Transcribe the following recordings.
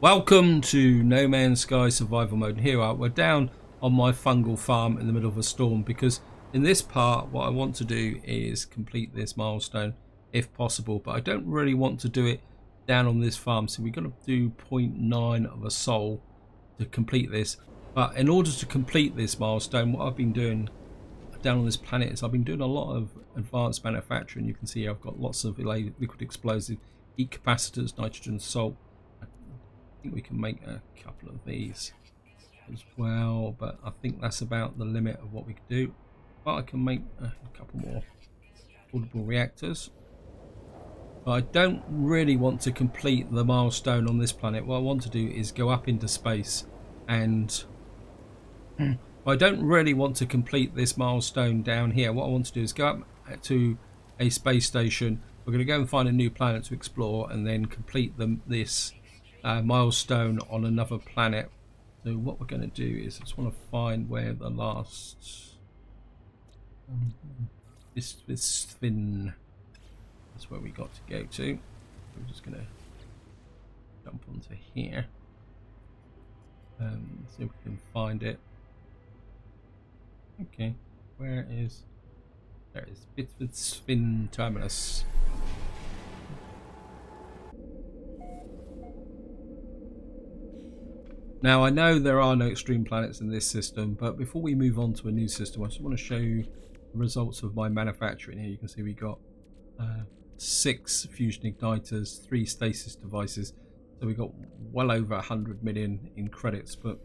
Welcome to No Man's Sky survival mode, and here we're down on my fungal farm in the middle of a storm, because in this part what I want to do is complete this milestone if possible, but I don't really want to do it down on this farm, so we're going to do 0.9 of a soul to complete this. But in order to complete this milestone, what I've been doing down on this planet is I've been doing a lot of advanced manufacturing. You can see I've got lots of liquid explosive, heat capacitors, nitrogen, salt. I think we can make a couple of these as well, but I think that's about the limit of what we can do. But I can make a couple more portable reactors. But I don't really want to complete the milestone on this planet. What I want to do is go up into space, and I don't really want to complete this milestone down here. What I want to do is go up to a space station. We're going to go and find a new planet to explore, and then complete this milestone on another planet. So what we're going to do is I just want to find where the last Bitsfin, that's where we got to go to. I'm just going to jump onto here, see if we can find it. Okay, where is there? Is Bitsfin terminus. Now, I know there are no extreme planets in this system, but before we move on to a new system, I just want to show you the results of my manufacturing here. You can see we got 6 fusion igniters, 3 stasis devices, so we got well over 100 million in credits. But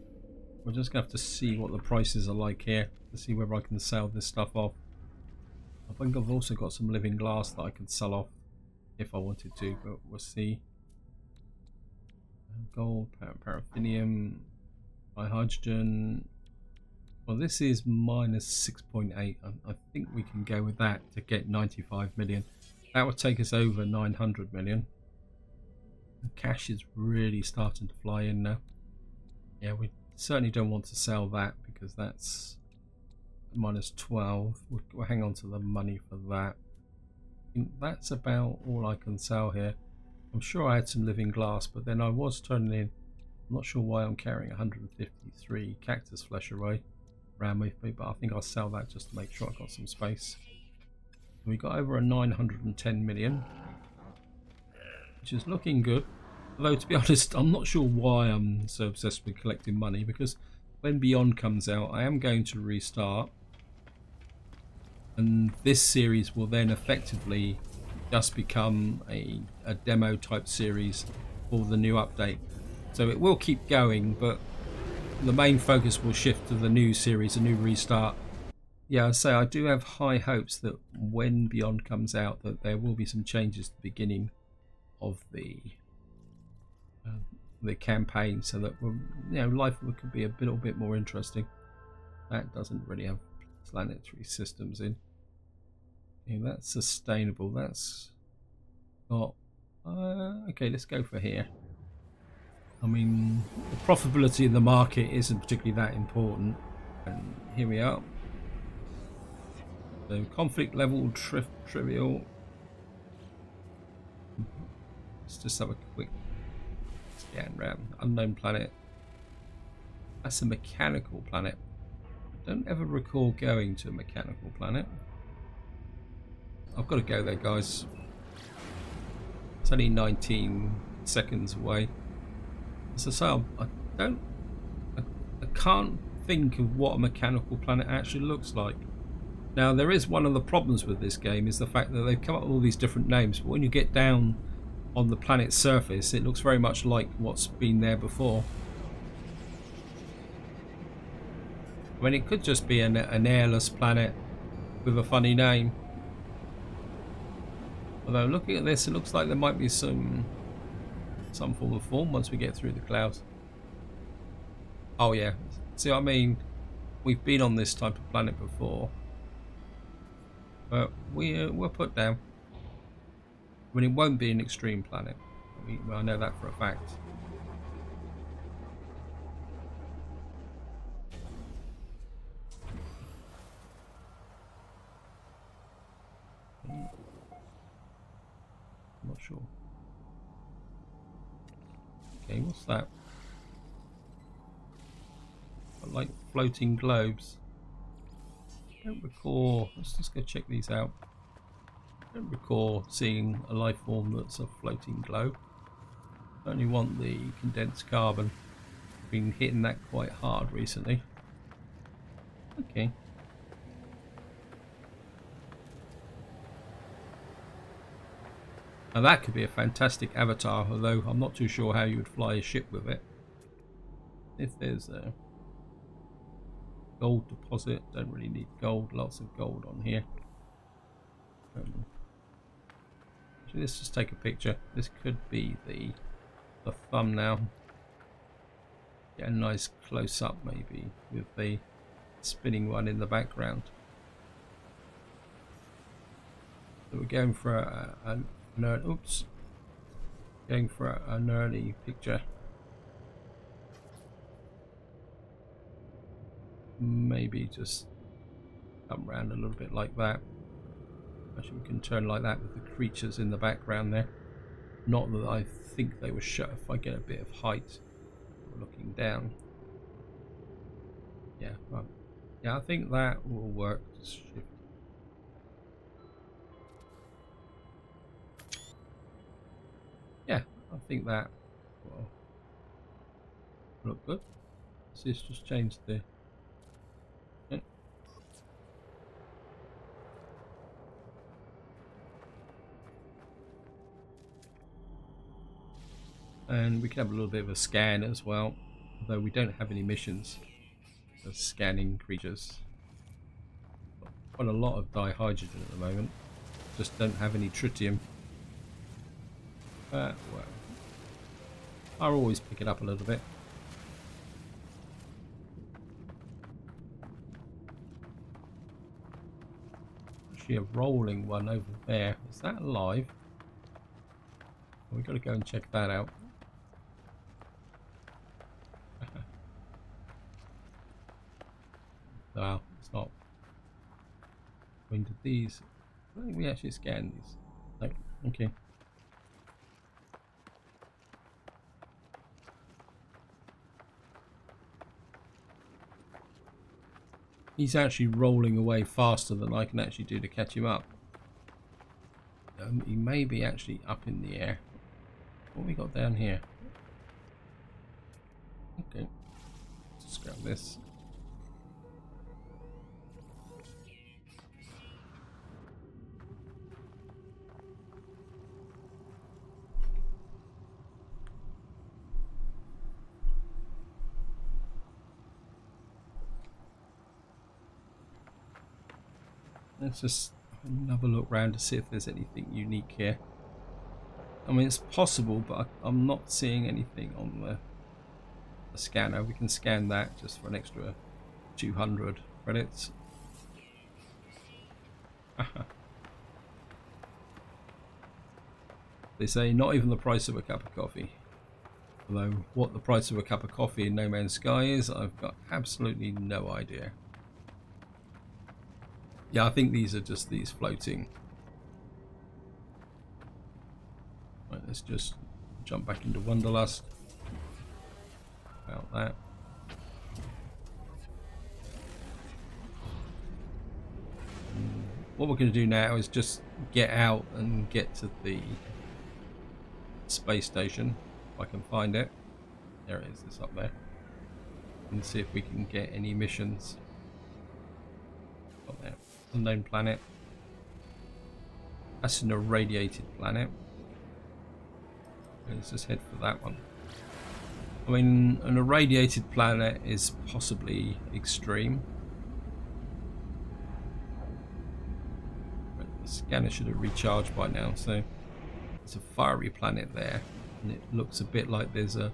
we're just going to have to see what the prices are like here to see whether I can sell this stuff off. I think I've also got some living glass that I can sell off if I wanted to, but we'll see. Gold, paraffinium, dihydrogen. Well, this is minus 6.8. I think we can go with that to get 95 million. That would take us over 900 million. The cash is really starting to fly in now. Yeah, we certainly don't want to sell that because that's minus 12. We'll hang on to the money for that. And that's about all I can sell here. I'm sure I had some living glass, but then I was turning in, I'm not sure why I'm carrying 153 cactus flesh array around with me, but I think I'll sell that just to make sure I've got some space. We got over a 910 million, which is looking good. Although, to be honest, I'm not sure why I'm so obsessed with collecting money, because when Beyond comes out, I am going to restart, and this series will then effectively just become a demo type series for the new update. So it will keep going, but the main focus will shift to the new series, a new restart. Yeah, so I do have high hopes that when Beyond comes out, that there will be some changes at the beginning of the campaign, so that life could be a little bit more interesting. That doesn't really have planetary systems in. Yeah, that's sustainable. That's not okay. Let's go for here. I mean, the profitability in the market isn't particularly that important. And here we are. So conflict level trivial. Let's just have a quick scan round. Unknown planet. That's a mechanical planet. I don't ever recall going to a mechanical planet. I've got to go there, guys. It's only 19 seconds away. As I say, I can't think of what a mechanical planet actually looks like. Now, there is one of the problems with this game is the fact that they've come up with all these different names, but when you get down on the planet's surface, it looks very much like what's been there before. I mean, it could just be an airless planet with a funny name. Although looking at this, it looks like there might be some form of form once we get through the clouds. Oh yeah, see what I mean? We've been on this type of planet before, but we're put down. I mean, it won't be an extreme planet. I know that for a fact. Okay, what's that? I like floating globes. I don't recall. Let's just go check these out. I don't recall seeing a life form that's a floating globe. I only want the condensed carbon. I've been hitting that quite hard recently. Okay. Now that could be a fantastic avatar, although I'm not too sure how you would fly a ship with it. If there's a gold deposit, don't really need gold, lots of gold on here. So let's just take a picture. This could be the thumbnail. Get a nice close up maybe with the spinning one in the background. So we're going for an early picture. Maybe just come round a little bit like that. Actually, we can turn like that with the creatures in the background there. Not that I think they were shut. If I get a bit of height, looking down. Yeah, well, yeah, I think that will work. Just shift. Yeah, I think that will look good. So let's just change the. And we can have a little bit of a scan as well, although we don't have any missions for scanning creatures. Quite a lot of dihydrogen at the moment, just don't have any tritium. But well, I'll always pick it up a little bit. Actually, a rolling one over there. Is that alive? We've got to go and check that out. No, it's not. When did these? I think we actually scanned these. No. Okay. He's actually rolling away faster than I can actually do to catch him up. He may be actually up in the air. What have we got down here? Okay. Let's just grab this. Let's just have another look round to see if there's anything unique here. I mean, it's possible, but I'm not seeing anything on the scanner. We can scan that just for an extra 200 credits. They say not even the price of a cup of coffee. Although what the price of a cup of coffee in No Man's Sky is, I've got absolutely no idea. Yeah, I think these are just these floating. Right, let's just jump back into Wanderlust. About that. What we're going to do now is just get out and get to the space station. If I can find it. There it is, it's up there. And see if we can get any missions. Up there. Unknown planet. That's an irradiated planet. Let's just head for that one. I mean, an irradiated planet is possibly extreme. But the scanner should have recharged by now, so it's a fiery planet there, and it looks a bit like there's a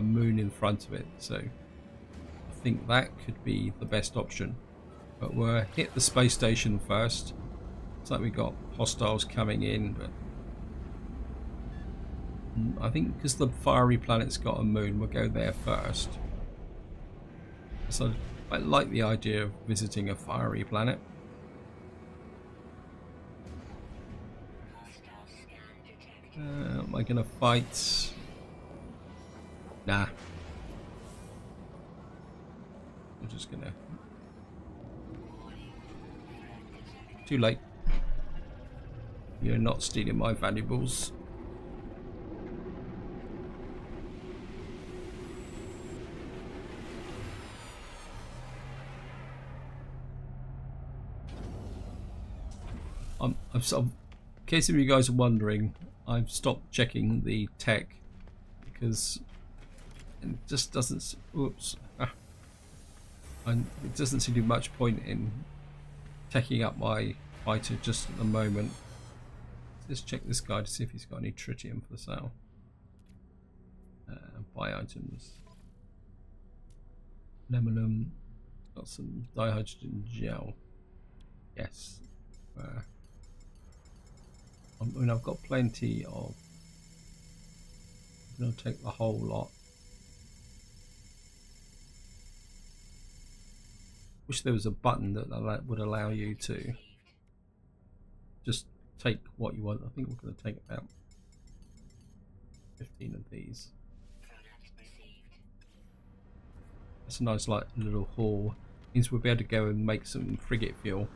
moon in front of it, so I think that could be the best option. But we'll hit the space station first. It's like we got hostiles coming in, but I think because the fiery planet's got a moon, we'll go there first. So I like the idea of visiting a fiery planet. Am I gonna fight? Nah. I'm just gonna... Too late. You're not stealing my valuables. So, in case of you guys are wondering, I've stopped checking the tech because it just doesn't. Oops, and it doesn't seem to be much point in teching up my fighter just at the moment. Let's check this guy to see if he's got any tritium for sale. Buy items. Lemonum. Got some dihydrogen gel. Yes. I mean, I've got plenty of. I'm going to take the whole lot. Wish there was a button that would allow you to just take what you want. I think we're going to take about 15 of these. That's a nice, like, little haul. Means we'll be able to go and make some frigate fuel,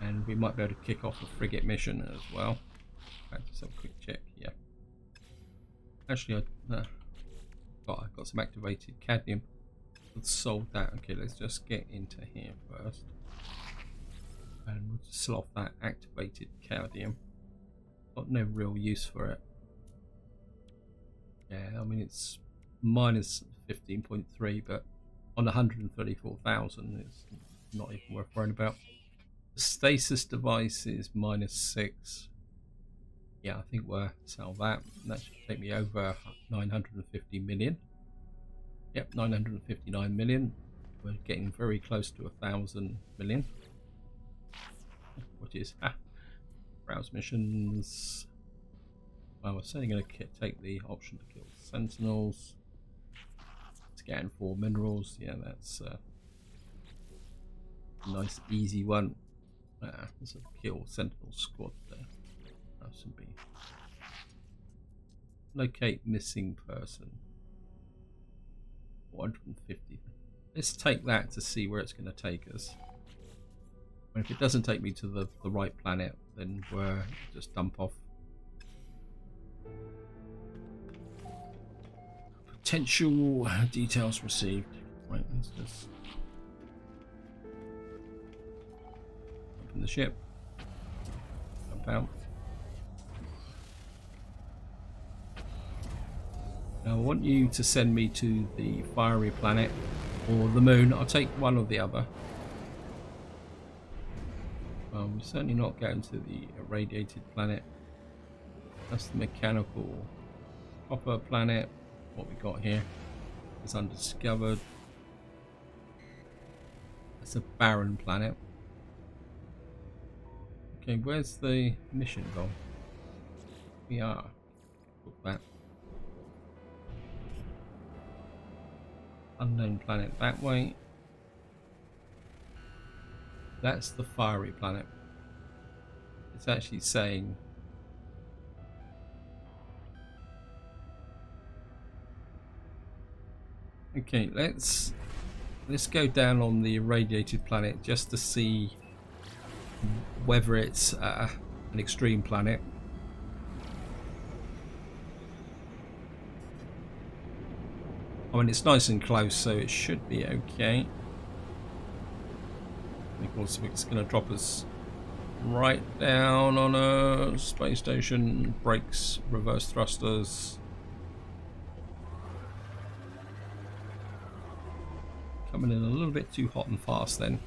and we might be able to kick off a frigate mission as well. Just have a quick check. Yeah, actually I got some activated cadmium. I've sold that. Okay, let's just get into here first, and we'll just sell off that activated cadmium. Got no real use for it. Yeah, I mean it's minus 15.3, but on 134,000 it's not even worth worrying about. The stasis device is minus 6. Yeah, I think we'll sell that. That should take me over 950 million. Yep, 959 million. We're getting very close to 1,000 million. What is that? Browse missions. Well, we're certainly going to take the option to kill sentinels. Scan for minerals. Yeah, that's a nice, easy one. There's a kill sentinel squad there. That should be. Locate missing person. 150. Let's take that to see where it's going to take us. And if it doesn't take me to the right planet, then we're just dump off. Potential details received. Right, let's just open the ship. Jump out. Now I want you to send me to the fiery planet or the moon. I'll take one or the other. Well, we're certainly not going to the irradiated planet. That's the mechanical copper planet. What we got here is undiscovered. That's a barren planet. Okay, where's the mission gone? We are. Look back. Unknown planet that way. That's the fiery planet. It's actually saying okay, let's go down on the irradiated planet just to see whether it's an extreme planet. I mean, it's nice and close, so it should be okay. And of course, it's going to drop us right down on a space station, brakes, reverse thrusters. Coming in a little bit too hot and fast then.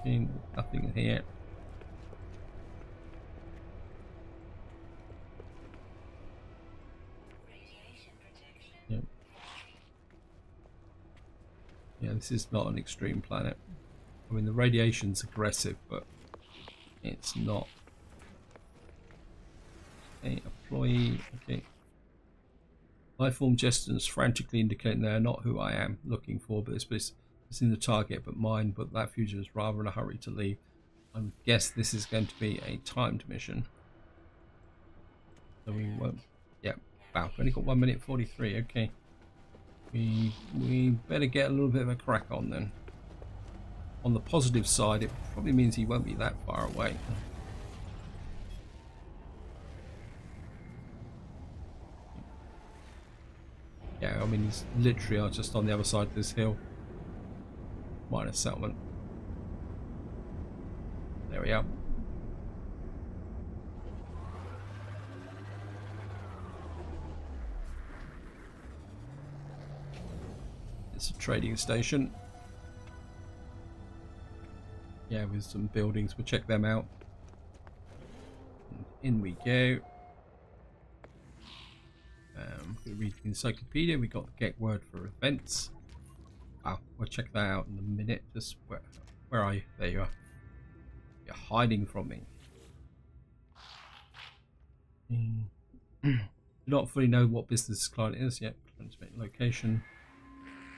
Okay, nothing here. Yeah, this is not an extreme planet. I mean, the radiation's aggressive, but it's not. Okay, employee. Okay. Lifeform gestures frantically indicating they're not who I am looking for, but it's in the target, but mine. But that future is rather in a hurry to leave. I guess this is going to be a timed mission. So we won't. Yeah. Wow. We've only got 1 minute 43. Okay. We better get a little bit of a crack on then. On the positive side, it probably means he won't be that far away. Yeah, I mean, he's literally just on the other side of this hill. Minor settlement. There we are. It's a trading station. Yeah, with some buildings. We'll check them out. And in we go. We read the encyclopedia. We got the get word for events. Wow, we'll check that out in a minute. Just where are you? There you are. You're hiding from me. Do not fully know what business this client is yet. Transmit location.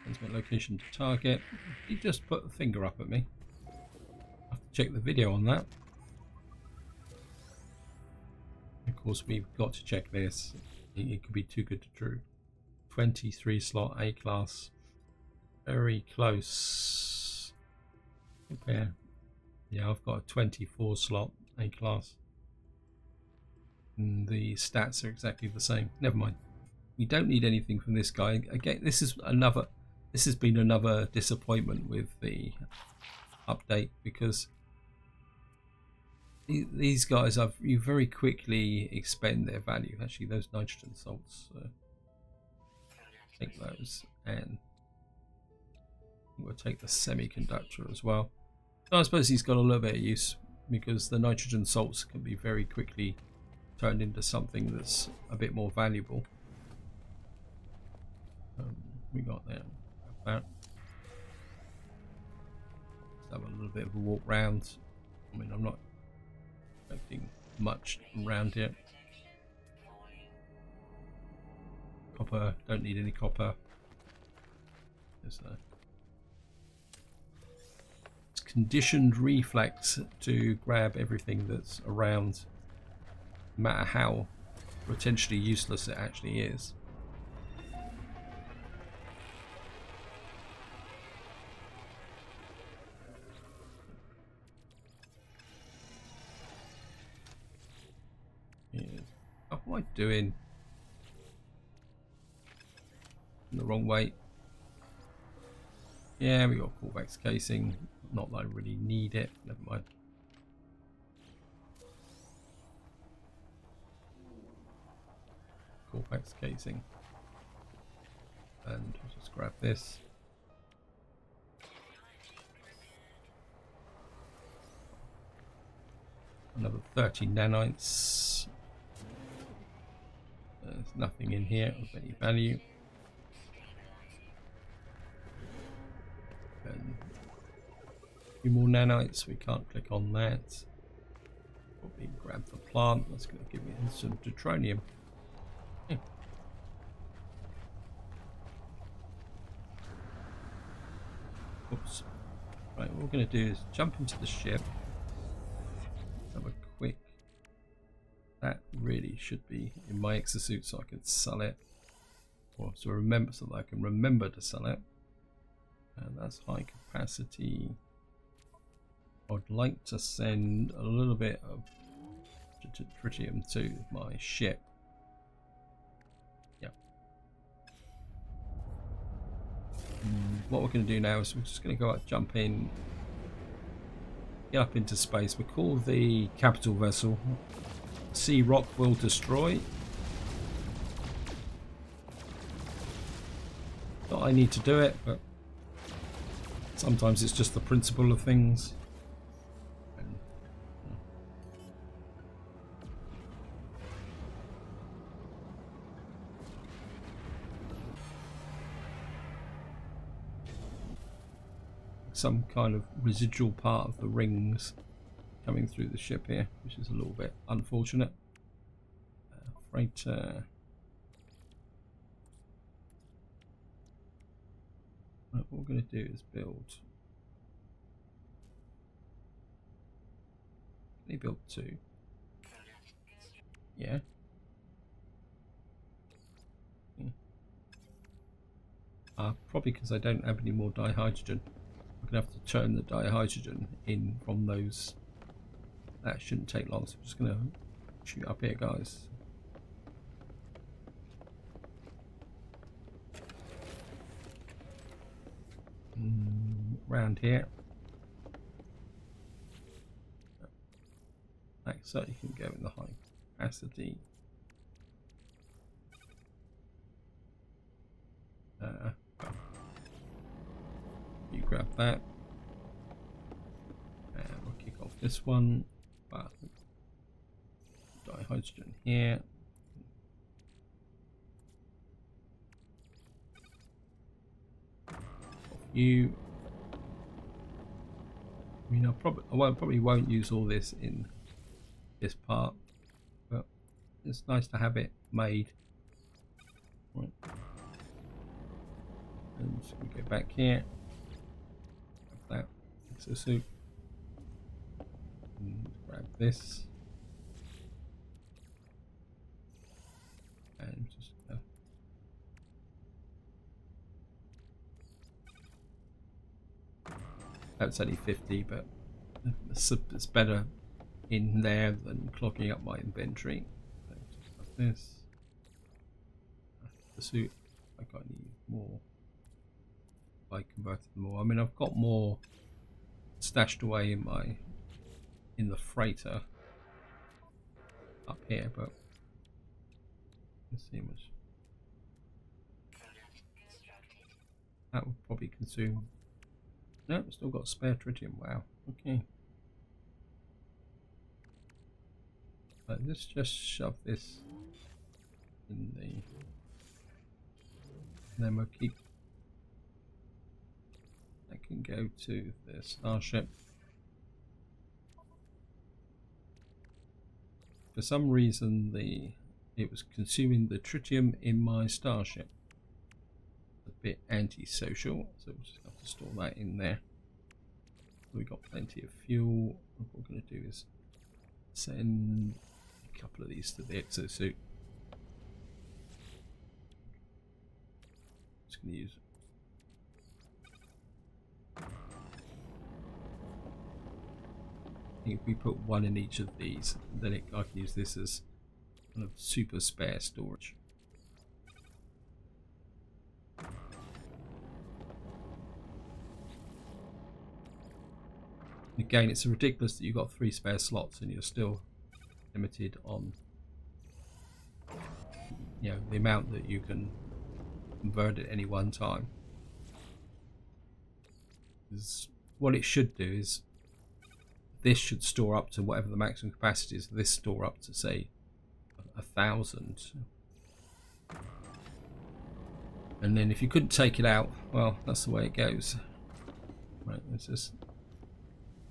Transmit location to target. He just put a finger up at me. I have to check the video on that. Of course, we've got to check this. It could be too good to true. 23 slot A class. Very close. Okay. Yeah, I've got a 24 slot A class. And the stats are exactly the same. Never mind. We don't need anything from this guy. Again, this has been another disappointment with the update, because these guys, you very quickly expend their value. Actually, those nitrogen salts, take those, and we'll take the semiconductor as well. So I suppose he's got a little bit of use, because the nitrogen salts can be very quickly turned into something that's a bit more valuable. We got there. Let's have a little bit of a walk round. I mean, I'm not expecting much around here. Copper, don't need any copper. It's conditioned reflex to grab everything that's around, no matter how potentially useless it actually is. What am I doing? In the wrong way. Yeah, we got Corvax casing. Not that I really need it. Never mind. Corvax casing. And I'll just grab this. Another 30 nanites. There's nothing in here of any value. And a few more nanites, we can't click on that. Probably grab the plant, that's going to give me some deuteronium. Yeah. Oops. Right, what we're going to do is jump into the ship. Let's have a quick. That really should be in my exosuit so I can sell it. Or so remember, so that I can remember to sell it. And that's high capacity. I'd like to send a little bit of tritium to my ship. Yep. What we're going to do now is we're just going to go out, jump in, get up into space. We call the capital vessel. Sea rock will destroy. Not I need to do it, but sometimes it's just the principle of things. Some kind of residual part of the rings coming through the ship here, which is a little bit unfortunate. Freighter. Right, what we're going to do is build. Can you build two? Yeah. are probably because I don't have any more dihydrogen. I'm going to have to turn the dihydrogen in from those. That shouldn't take long, so I'm just going to shoot up here, guys. Round here. So you can go in the high capacity. You grab that. And we'll kick off this one. Dihydrogen here. You. I mean, I probably won't use all this in this part, but it's nice to have it made. Right. And so we go back here. Grab that exosuit. And grab this. And just that's only 50, but it's better in there than clogging up my inventory. So just like this. The suit, I can't need more. I converted more. I mean, I've got more stashed away in my the freighter up here, but let's see how much. That would probably consume. No, still got spare tritium. Wow. Okay. So let's just shove this in the. And then we'll keep. I can go to the starship. For some reason, it was consuming the tritium in my starship. Bit antisocial, so we'll just have to store that in there. We've got plenty of fuel. What we're going to do is send a couple of these to the exosuit. Just going to use it. I think if we put one in each of these, then I can use this as kind of super spare storage. Again, it's ridiculous that you've got 3 spare slots and you're still limited on, you know, the amount that you can convert at any one time. What it should do is this should store up to whatever the maximum capacity is. This store up to, say, 1,000. And then if you couldn't take it out, well, that's the way it goes. Right, let's just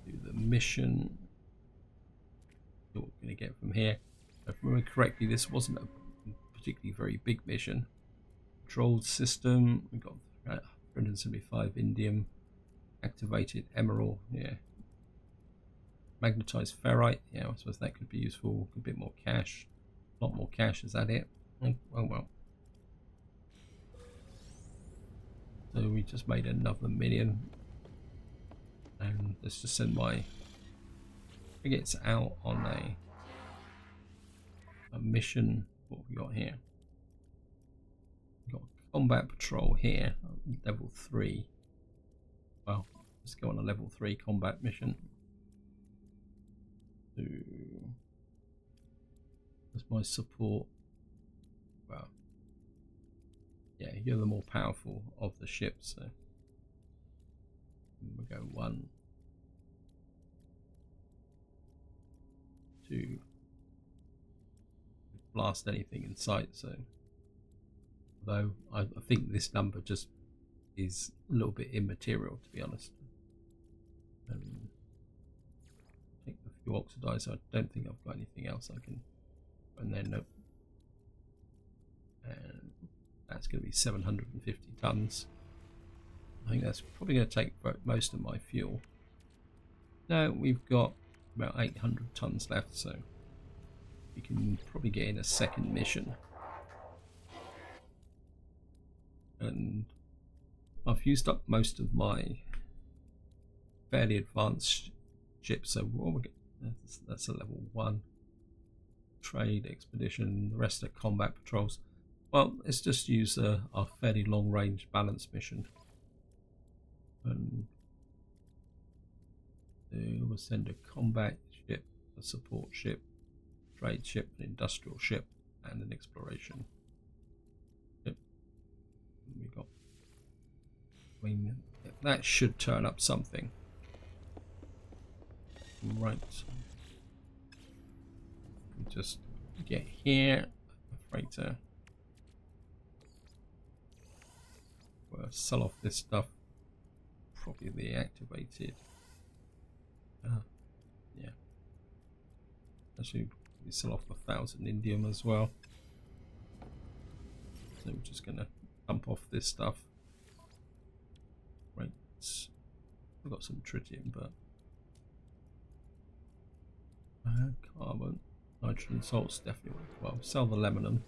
do the mission. What we're going to get from here. If I remember correctly, this wasn't a particularly very big mission. Controlled system. We got 375 indium. Activated emerald. Yeah. Magnetized ferrite. Yeah, I suppose that could be useful. A bit more cash. A lot more cash. Is that it? Oh well. So we just made another million. And let's just send my frigates out on a mission. What have we got here? We've got combat patrol here, level 3. Well, let's go on a level 3 combat mission. That's my support. Well, yeah, you're the more powerful of the ships, so. We'll go 1, 2, blast anything in sight. So, although I think this number just is a little bit immaterial, to be honest. Take the fuel oxidizer. I don't think I've got anything else I can. And then nope. And that's going to be 750 tons. I think that's probably going to take most of my fuel. Now we've got about 800 tons left, so we can probably get in a second mission. And I've used up most of my fairly advanced ship, so that's a level 1 trade expedition. The rest are combat patrols. Well, let's just use our fairly long range balance mission, and we'll send a combat ship, a support ship, trade ship, an industrial ship, and an exploration ship. We've got, I mean, that should turn up something. Right, we just get here, a freighter. We'll sell off this stuff, probably the activated. Yeah, actually we sell off 1,000 indium as well. So we're just gonna dump off this stuff. Right, we've got some tritium, but carbon, nitrogen salts definitely work well. Sell the lemonum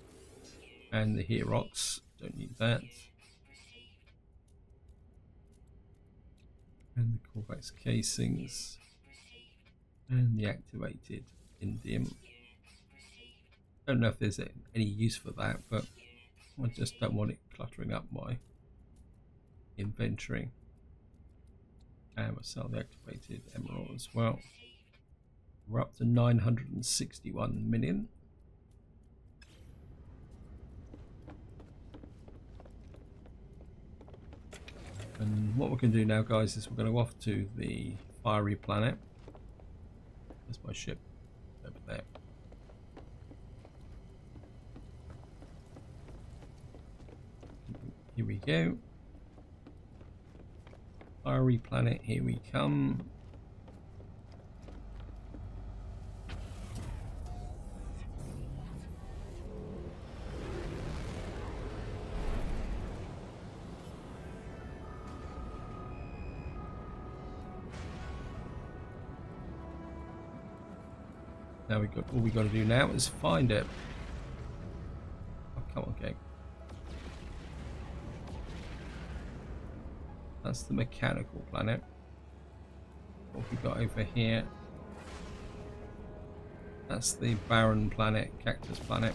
and the herox, don't need that. And the Corvax casings and the activated indium. Don't know if there's any use for that, but I just don't want it cluttering up my inventory. And we'll sell the activated emerald as well. We're up to 961 million. And what we're going to do now, guys, is we're going to go off to the fiery planet. There's my ship over there. Here we go. Fiery planet, here we come. Now we got, all we got to do now is find it. Oh, come on, gang. That's the mechanical planet. What have we got over here? That's the barren planet, cactus planet.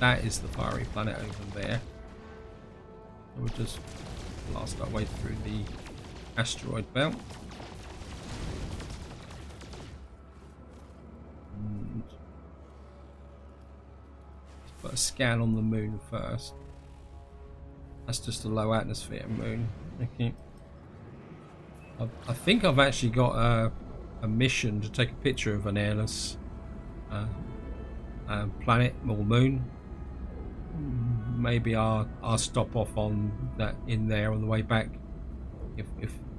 That is the fiery planet over there. So we'll just blast our way through the asteroid belt. Put a scan on the moon first. That's just a low atmosphere moon. Okay. I think I've actually got a mission to take a picture of an airless planet or moon. Maybe I'll stop off on that in there on the way back. If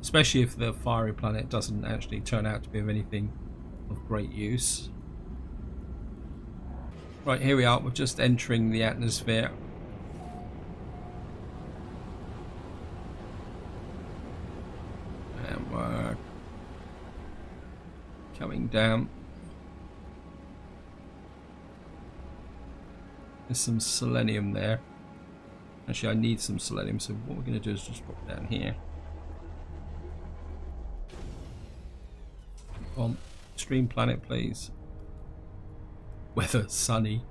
especially if the fiery planet doesn't actually turn out to be of anything of great use. Right, here we are, we're just entering the atmosphere. And we're coming down. There's some selenium there. Actually, I need some selenium, so what we're going to do is just drop down here. On stream planet, please. Weather sunny.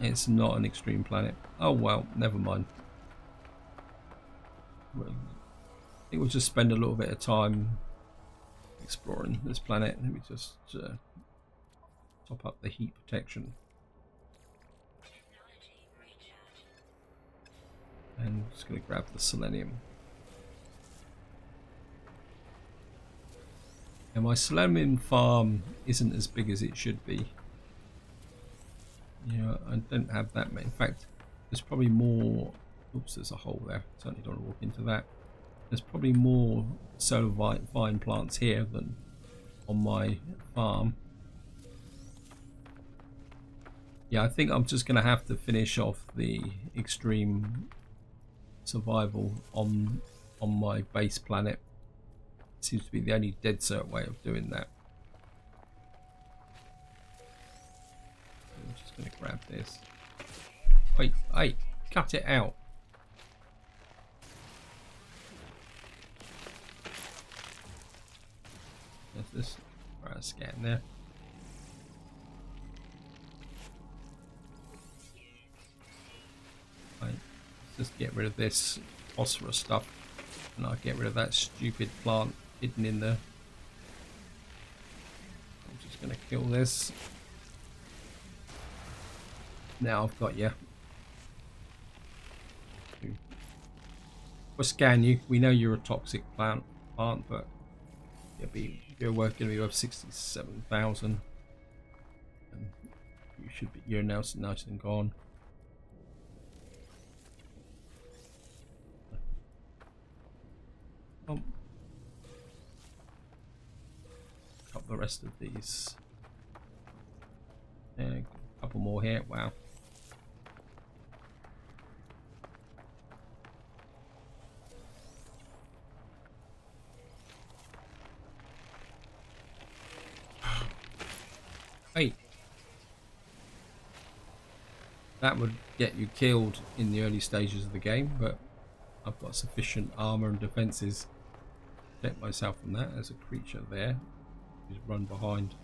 It's not an extreme planet. Oh well, never mind. I think we'll just spend a little bit of time exploring this planet. Let me just top up the heat protection. And I'm just going to grab the selenium. And my selenium farm isn't as big as it should be. Yeah, you know, I don't have that many. In fact, there's probably more. Oops, there's a hole there. Certainly don't walk into that. There's probably more solar vine plants here than on my farm. Yeah, I think I'm just going to have to finish off the extreme survival on my base planet. Seems to be the only dead cert way of doing that. We'll just just going to grab this. Wait, hey, cut it out. There's this. Right, let's get in there. Right, let's just get rid of this phosphorus stuff. And I'll get rid of that stupid plant hidden in there. I'm just going to kill this. Now I've got you. We'll scan you. We know you're a toxic plant, but you're working to be worth 67,000. And you should be. You're now nice and gone. Cut the rest of these. And a couple more here. Wow. Hey, that would get you killed in the early stages of the game, but I've got sufficient armor and defenses to protect myself from that. There's a creature there who's run behind.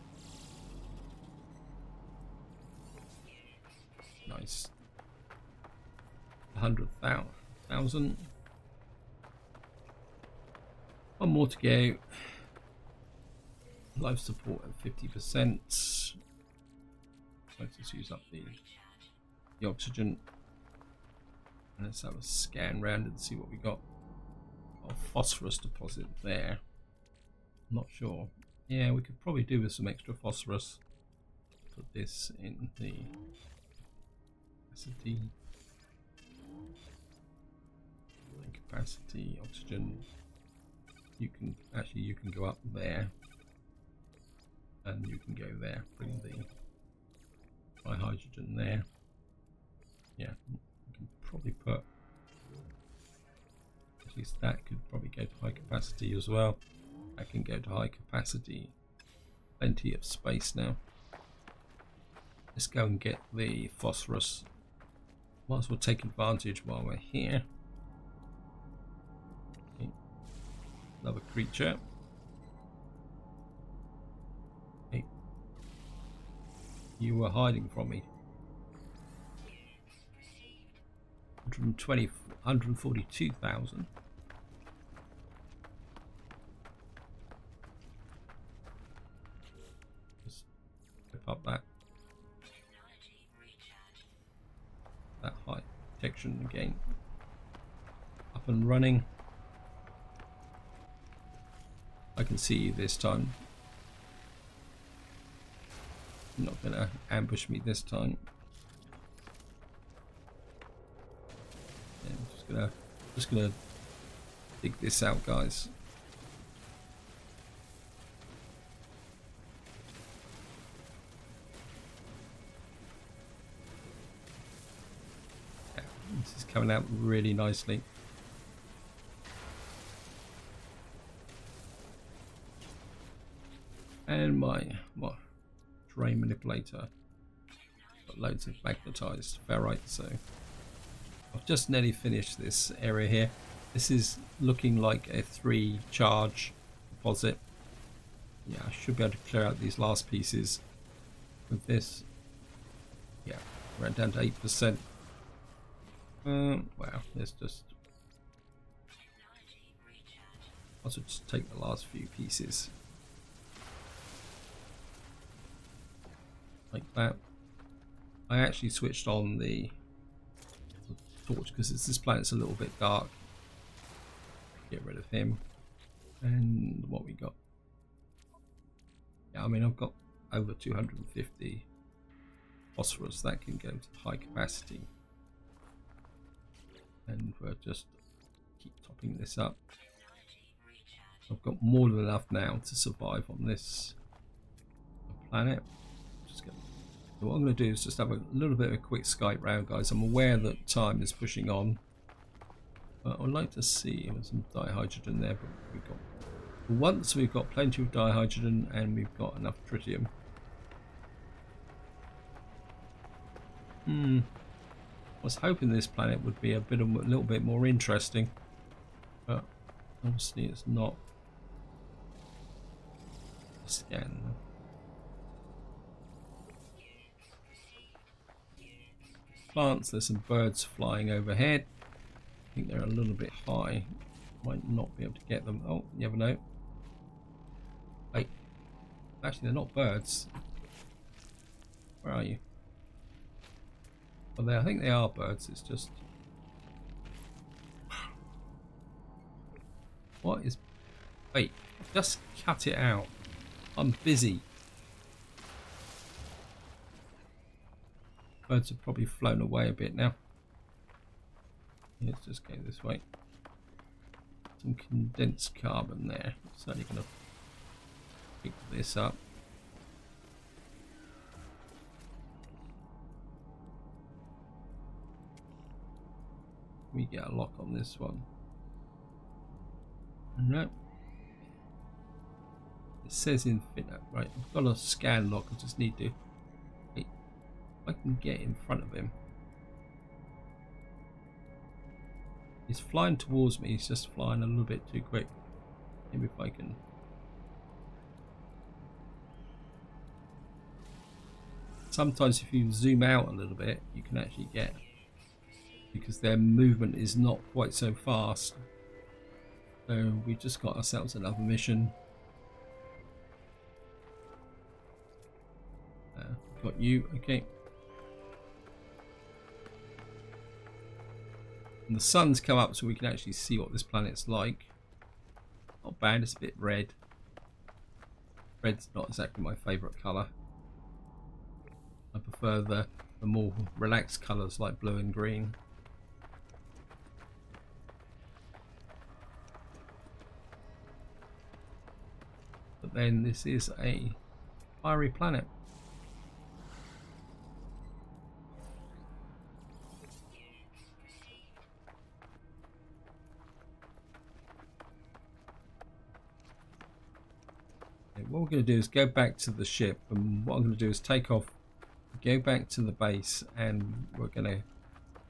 Nice. 100,000. One more to go. Life support at 50%. Let's just use up the oxygen. And let's have a scan round and see what we got. Got a phosphorus deposit there. I'm not sure. Yeah, we could probably do with some extra phosphorus. Put this in the capacity. Capacity, oxygen. You can actually go up there. And you can go there, bring the hydrogen there. Yeah, you can probably put, at least that could probably go to high capacity as well. I can go to high capacity. Plenty of space now. Let's go and get the phosphorus. Might as well take advantage while we're here. Okay. Another creature. You were hiding from me. 142,000. Just flip up that. That high protection again. Up and running. I can see you this time. Not gonna ambush me this time. Yeah, I'm just gonna dig this out, guys. Yeah, this is coming out really nicely. And my ray manipulator. Got loads of magnetized ferrite, so I've just nearly finished this area here. This is looking like a 3 charge deposit. Yeah, I should be able to clear out these last pieces with this. Yeah, we're down to 8%. Wow, let's just also just take the last few pieces. Like that. I actually switched on the torch because this planet's a little bit dark. Get rid of him. And what we got? Yeah, I mean, I've got over 250 phosphorus that can go to high capacity. And we'll just keep topping this up. I've got more than enough now to survive on this planet. What I'm going to do is just have a little bit of a quick Skype round, guys. I'm aware that time is pushing on, but I'd like to see some dihydrogen there. But once we've got plenty of dihydrogen and we've got enough tritium, I was hoping this planet would be a little bit more interesting, but obviously it's not. Scan. Plants. There's some birds flying overhead. I think they're a little bit high. Might not be able to get them. Oh, you never know. Wait. Actually, they're not birds. Where are you? Well, I think they are birds. It's just... What is... Wait. Just cut it out. I'm busy. Birds have probably flown away a bit now. Let's just go this way. Some condensed carbon there. Certainly going to pick this up. We get a lock on this one. No. It says infinite. Right, I've got a scan lock. I just need to... Wait, I can get in front of him. He's flying towards me. He's just flying a little bit too quick. Maybe if I can... Sometimes if you zoom out a little bit, you can actually get... Because their movement is not quite so fast. So we just got ourselves another mission. Got you, okay. And the sun's come up so we can actually see what this planet's like. Not bad, it's a bit red. Red's not exactly my favourite colour. I prefer the more relaxed colours like blue and green. But then this is a fiery planet. What we're going to do is go back to the ship, and what I'm going to do is take off, go back to the base, and we're going to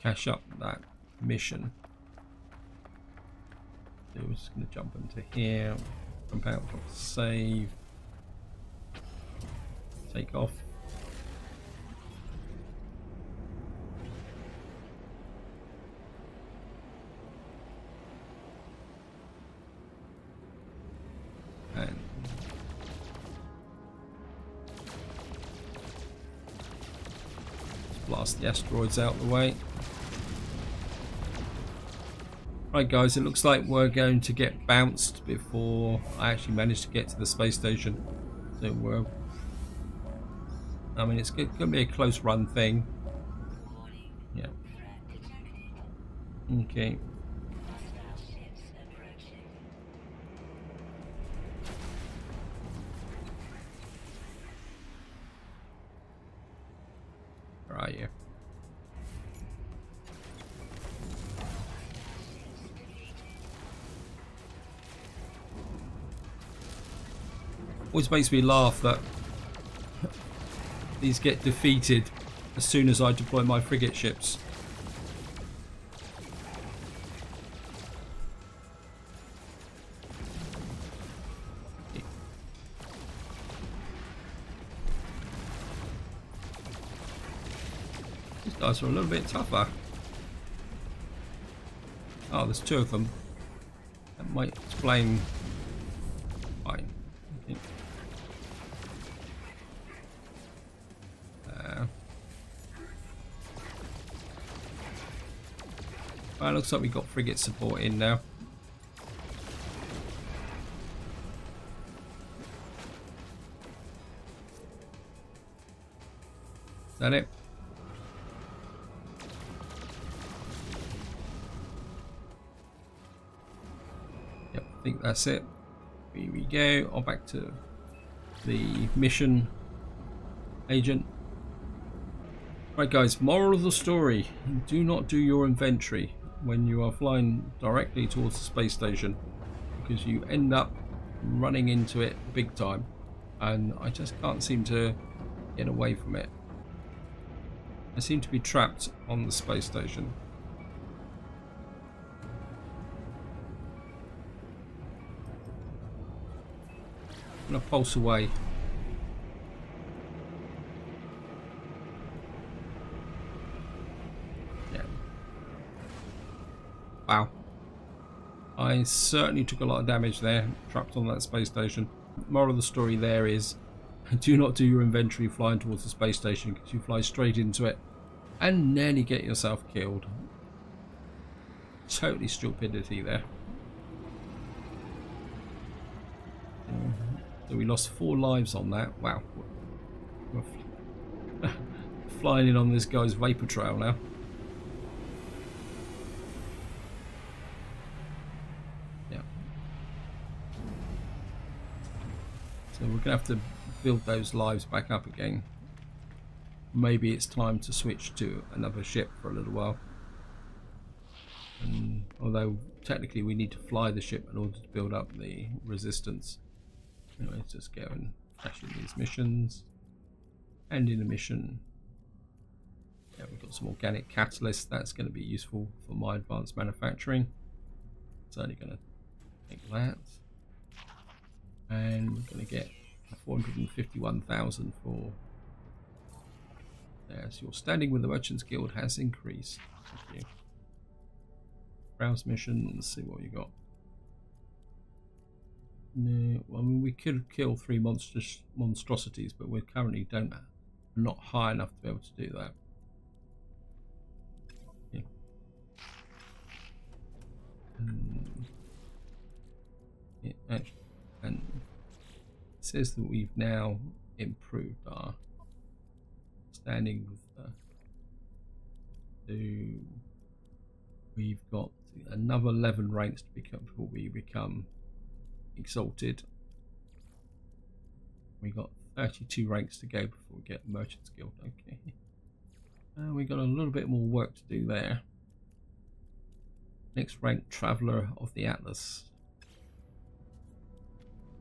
cash up that mission. So we're just going to jump into here, jump out, save, take off. The asteroids out the way. Right guys, it looks like we're going to get bounced before I actually manage to get to the space station. So we're, I mean, it's going to be a close run thing. Yeah. Okay. Always makes me laugh that these get defeated as soon as I deploy my frigate ships. These guys are a little bit tougher. Oh, there's two of them. That might explain. Well, it looks like we got frigate support in now. Is that it? Yep, I think that's it. Here we go. I'll back to the mission agent. Right guys, moral of the story, do not do your inventory when you are flying directly towards the space station, because you end up running into it big time, and I just can't seem to get away from it. I seem to be trapped on the space station. I'm going to pulse away. Yeah. Wow. I certainly took a lot of damage there, trapped on that space station. Moral of the story there is, do not do your inventory flying towards the space station, because you fly straight into it and nearly get yourself killed. Totally stupidity there. So we lost 4 lives on that. Wow. We're flying in on this guy's vapor trail now. Yeah. So we're going to have to build those lives back up again. Maybe it's time to switch to another ship for a little while. And although technically we need to fly the ship in order to build up the resistance. Anyway, let's just go and crash in these missions. And in a mission. Yeah, we've got some organic catalyst. That's going to be useful for my advanced manufacturing. It's only going to take that. And we're going to get 451,000 for... There, so your standing with the Merchants Guild has increased. Thank you. Browse mission. Let's see what you got. No, I mean, we could kill 3 monstrosities, but we currently don't, not high enough to be able to do that. Yeah. Yeah, actually, and it says that we've now improved our standing with the. We've got another 11 ranks to become before we become exalted. We got 32 ranks to go before we get Merchant's Guild. Okay, we got a little bit more work to do there. Next rank, Traveller of the Atlas.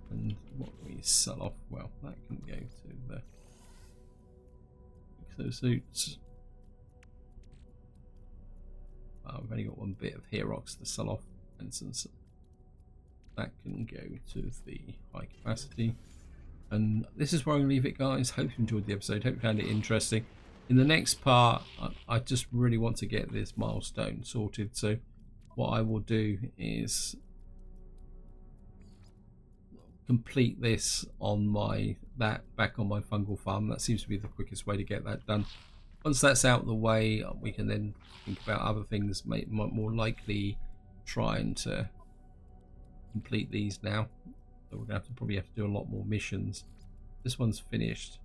And what we sell off? Well, that can go to the exosuits. I've only got one bit of Herox to sell off, for instance. That can go to the high capacity. And this is where I'm going to leave it, guys. Hope you enjoyed the episode. Hope you found it interesting. In the next part, I just really want to get this milestone sorted. So what I will do is complete this on my back on my fungal farm. That seems to be the quickest way to get that done. Once that's out of the way, we can then think about other things, more likely trying to complete these now. So we're gonna have to do a lot more missions. This one's finished,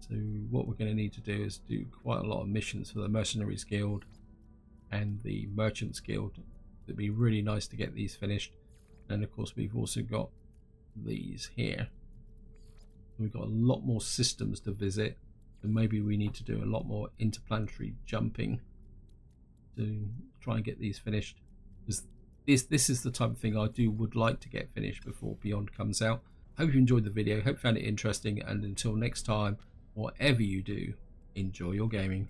so what we're going to need to do is do quite a lot of missions for the Mercenaries Guild and the Merchants Guild. It'd be really nice to get these finished. And of course we've also got these here. We've got a lot more systems to visit, and maybe we need to do a lot more interplanetary jumping to try and get these finished, because this is the type of thing I would like to get finished before Beyond comes out. Hope you enjoyed the video. Hope you found it interesting. And until next time, whatever you do, enjoy your gaming.